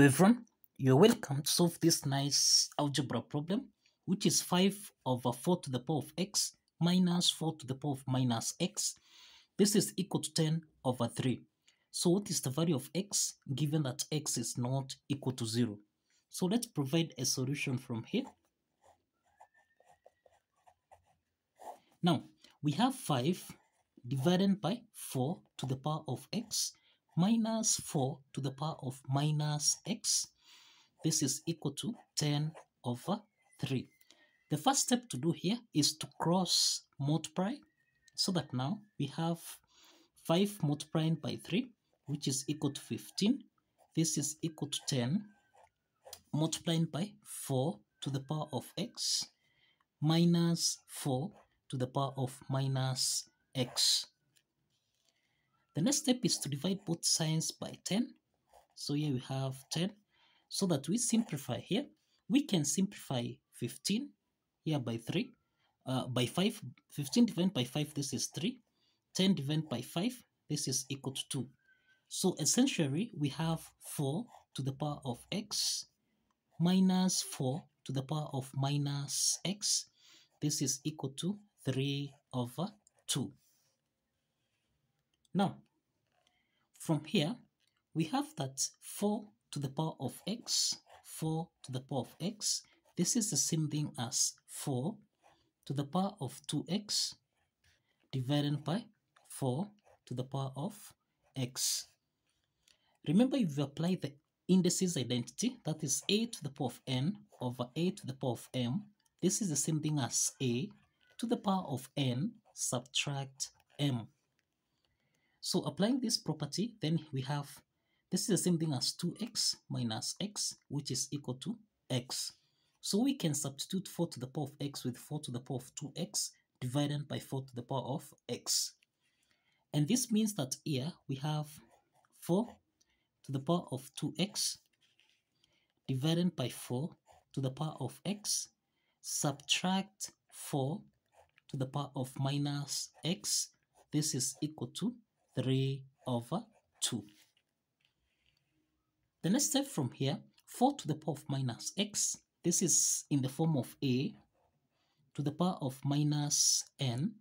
Everyone, you're welcome to solve this nice algebra problem, which is 5 over 4 to the power of x minus 4 to the power of minus x. This is equal to 10 over 3. So what is the value of x given that x is not equal to 0? So let's provide a solution from here. Now, we have 5 divided by 4 to the power of x minus 4 to the power of minus x. This is equal to 10 over 3. The first step to do here is to cross multiply, so that now we have 5 multiplying by 3, which is equal to 15. This is equal to 10 multiplying by 4 to the power of x minus 4 to the power of minus x. The next step is to divide both sides by 10. So here we have 10. So that we simplify here. We can simplify 15 here by 3. By 5. 15 divided by 5, this is 3. 10 divided by 5, this is equal to 2. So essentially, we have 4 to the power of x minus 4 to the power of minus x. This is equal to 3 over 2. Now, from here, we have that 4 to the power of x, 4 to the power of x. This is the same thing as 4 to the power of 2x divided by 4 to the power of x. Remember, if you apply the indices identity, that is a to the power of n over a to the power of m, this is the same thing as a to the power of n subtract m. So applying this property, then we have, this is the same thing as 2x minus x, which is equal to x. So we can substitute 4 to the power of x with 4 to the power of 2x divided by 4 to the power of x. And this means that here we have 4 to the power of 2x divided by 4 to the power of x subtract 4 to the power of minus x. This is equal to 3 over 2. The next step from here, 4 to the power of minus x, this is in the form of a to the power of minus n,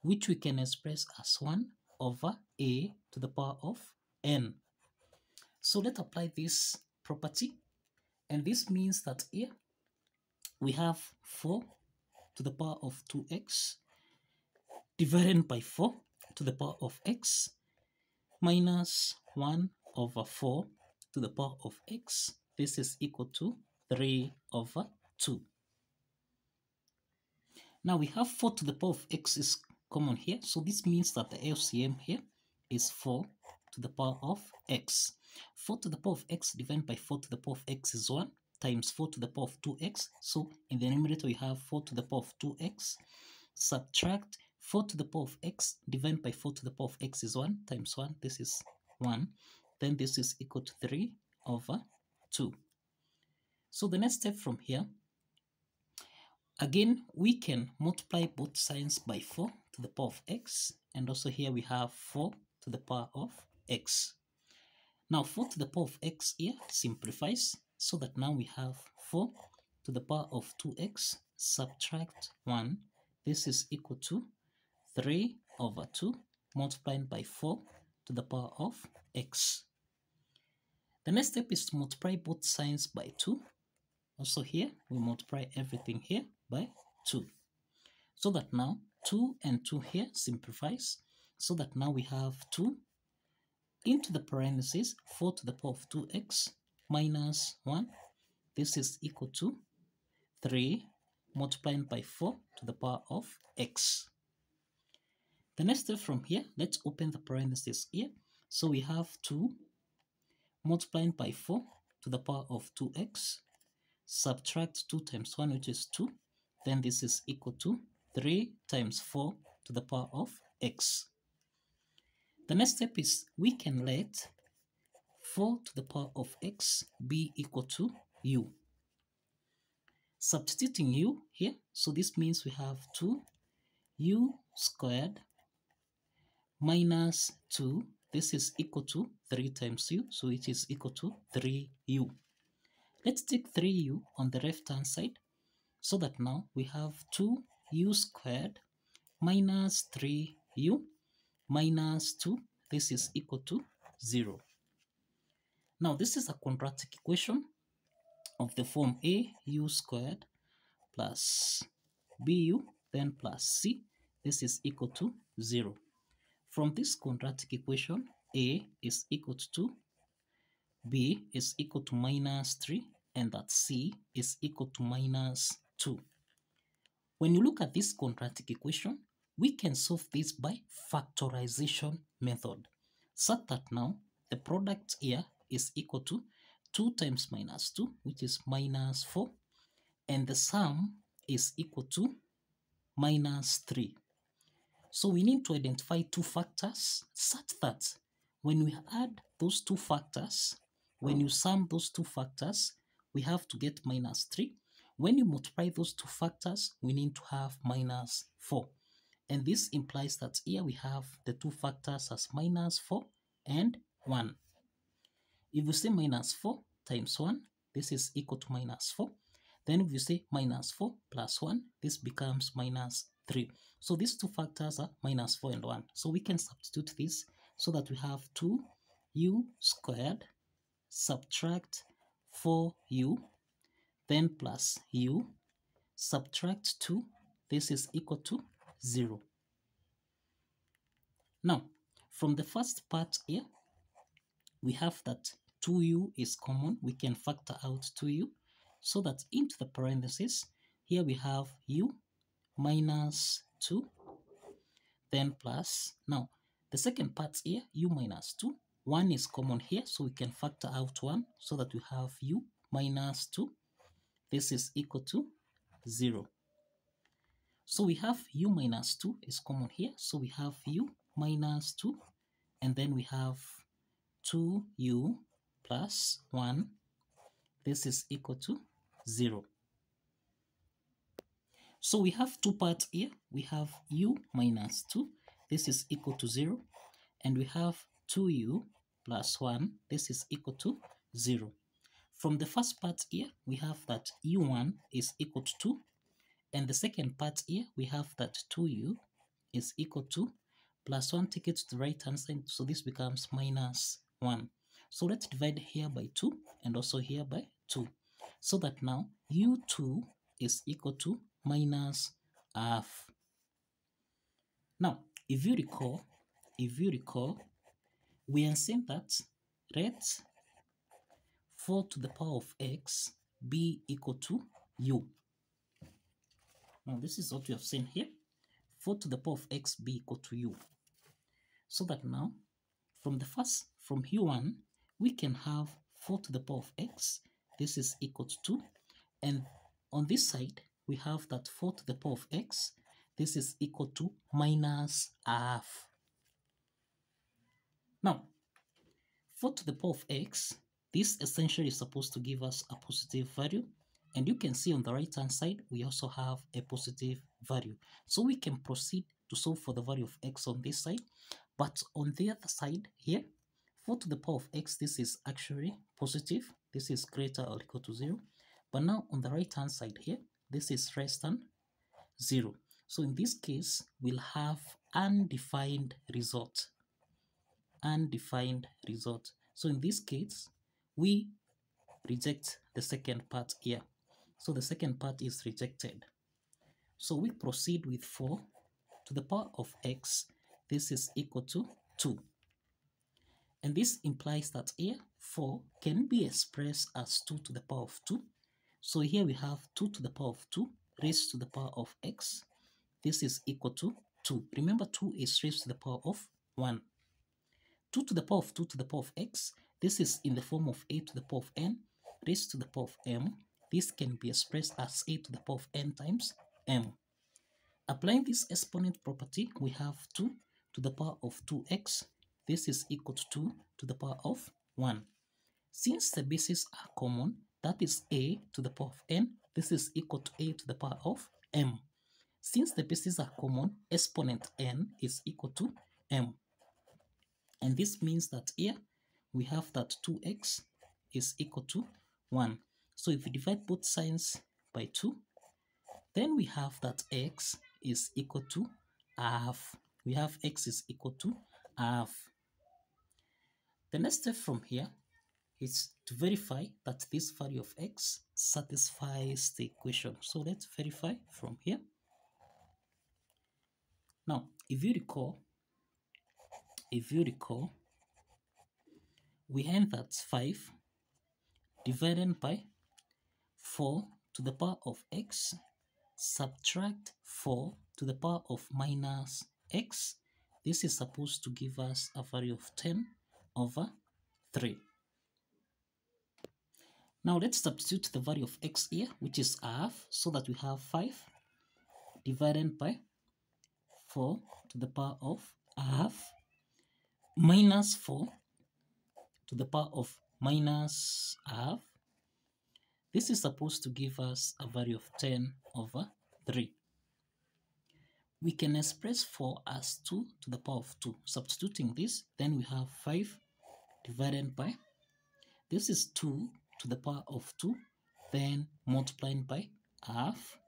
which we can express as 1 over a to the power of n. So let's apply this property, and this means that here we have 4 to the power of 2x divided by 4 to the power of x minus 1 over 4 to the power of x. This is equal to 3 over 2. Now we have 4 to the power of x is common here, so this means that the LCM here is 4 to the power of x. 4 to the power of x divided by 4 to the power of x is 1 times 4 to the power of 2x. So in the numerator we have 4 to the power of 2x subtract 4 to the power of x divided by 4 to the power of x is 1 times 1. This is 1. Then this is equal to 3 over 2. So the next step from here, again, we can multiply both sides by 4 to the power of x. And also here we have 4 to the power of x. Now 4 to the power of x here simplifies. So that now we have 4 to the power of 2x subtract 1. This is equal to 3 over 2 multiplying by 4 to the power of x. The next step is to multiply both sides by 2. Also here, we multiply everything here by 2. So that now 2 and 2 here simplifies. So that now we have 2 into the parentheses 4 to the power of 2x minus 1. This is equal to 3 multiplying by 4 to the power of x. The next step from here, let's open the parentheses here. So we have 2 multiplying by 4 to the power of 2x, subtract 2 times 1, which is 2. Then this is equal to 3 times 4 to the power of x. The next step is we can let 4 to the power of x be equal to u. Substituting u here, so this means we have 2 u squared minus 2 This is equal to 3 times u, so it is equal to 3u. Let's take 3u on the left-hand side, so that now we have 2u squared minus 3u minus 2. This is equal to 0. Now, this is a quadratic equation of the form au squared plus bu, then plus c. This is equal to 0. From this quadratic equation, a is equal to 2, b is equal to minus 3, and that c is equal to minus 2. When you look at this quadratic equation, we can solve this by factorization method, such that now the product here is equal to 2 times minus 2, which is minus 4, and the sum is equal to minus 3. So we need to identify two factors such that when we add those two factors, when you sum those two factors, we have to get minus 3. When you multiply those two factors, we need to have minus 4. And this implies that here we have the two factors as minus 4 and 1. If we say minus 4 times 1, this is equal to minus 4. Then if you say minus 4 plus 1, this becomes minus 3. So these two factors are minus 4 and 1. So we can substitute this so that we have 2u squared subtract 4u, then plus u, subtract 2, this is equal to 0. Now, from the first part here, we have that 2u is common. We can factor out 2u, so that into the parentheses, here we have u minus 2, then plus. Now, the second part here, u minus 2, 1 is common here, so we can factor out 1, so that we have u minus 2. This is equal to 0. So we have u minus 2 is common here, so we have u minus 2, and then we have 2u plus 1, this is equal to 0. So we have two parts here, we have u minus 2, this is equal to 0, and we have 2u plus 1, this is equal to 0. From the first part here, we have that u1 is equal to 2, and the second part here, we have that 2u is equal to plus 1, take it to the right hand side, so this becomes minus 1. So let's divide here by 2 and also here by 2, so that now u2 is equal to minus half. Now, if you recall, we have seen that let 4 to the power of x be equal to u. Now, this is what we have seen here. 4 to the power of x be equal to u. So that now, from u1, we can have 4 to the power of x. This is equal to 2. And on this side, we have that 4 to the power of x. This is equal to minus half. Now, 4 to the power of x, this essentially is supposed to give us a positive value. And you can see on the right hand side, we also have a positive value. So we can proceed to solve for the value of x on this side. But on the other side here, 4 to the power of x, this is actually positive. This is greater or equal to 0. But now on the right hand side here, this is less than 0. So in this case, we'll have undefined result. Undefined result. So in this case, we reject the second part here. So the second part is rejected. So we proceed with 4 to the power of x. This is equal to 2. And this implies that here 4 can be expressed as 2 to the power of 2. So here we have 2 to the power of 2 raised to the power of x. This is equal to 2. Remember, 2 is raised to the power of 1. 2 to the power of 2 to the power of x. This is in the form of a to the power of n raised to the power of m. This can be expressed as a to the power of n times m. Applying this exponent property, we have 2 to the power of 2x. This is equal to 2 to the power of 1. Since the bases are common, that is a to the power of n. This is equal to a to the power of m. Since the bases are common, exponent n is equal to m. And this means that here we have that 2x is equal to 1. So if we divide both sides by 2, then we have that x is equal to half. We have x is equal to half. The next step from here is to verify that this value of x satisfies the equation. So let's verify from here. Now, if you recall, we end at 5 divided by 4 to the power of x, subtract 4 to the power of minus x. This is supposed to give us a value of 10/3. Now let's substitute the value of x here, which is half, so that we have 5 divided by 4 to the power of half minus 4 to the power of minus half. This is supposed to give us a value of 10/3. We can express 4 as 2 to the power of 2. Substituting this, then we have 5 divided by, this is 2 to the power of 2, then multiplying by half,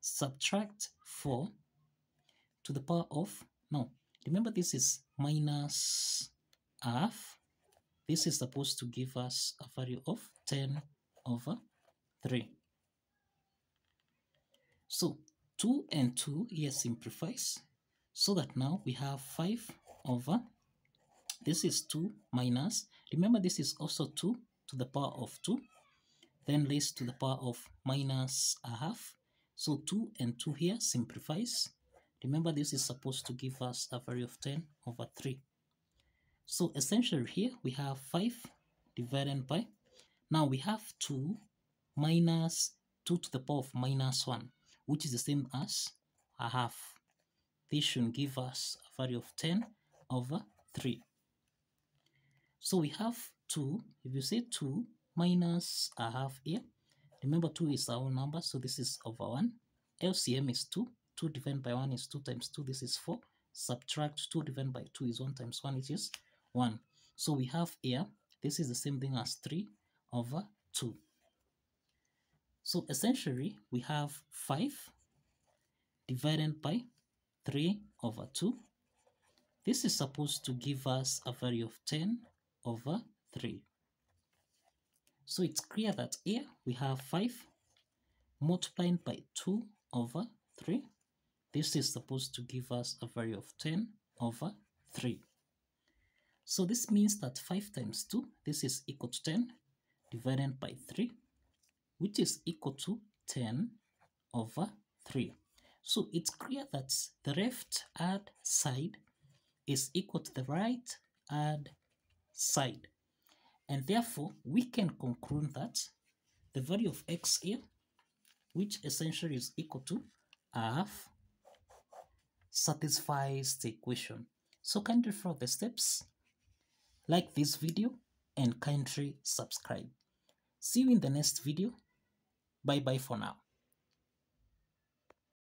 subtract 4 to the power of, no, remember this is minus half. This is supposed to give us a value of 10/3. So 2 and 2 here simplifies, so that now we have 5/, this is 2 minus, remember this is also 2 to the power of 2, then raised to the power of minus a half. So 2 and 2 here simplifies. Remember this is supposed to give us a value of 10/3. So essentially here we have 5 divided by, now we have 2 minus 2 to the power of minus 1, which is the same as a half. This should give us a value of 10/3. So we have 2, if you say 2 minus a half here, remember 2 is our number, so this is over 1. LCM is 2, 2 divided by 1 is 2 times 2, this is 4, subtract 2 divided by 2 is 1 times 1, which is 1. So we have here, this is the same thing as 3/2. So essentially, we have 5 divided by 3/2. This is supposed to give us a value of 10/3. So it's clear that here we have 5 multiplying by 2/3. This is supposed to give us a value of 10/3. So this means that 5 times 2, this is equal to 10, divided by 3, which is equal to 10/3. So it's clear that the left hand side is equal to the right hand side. And therefore, we can conclude that the value of x here, which essentially is equal to half, satisfies the equation. So kindly follow the steps, like this video, and kindly subscribe. See you in the next video. Bye bye for now.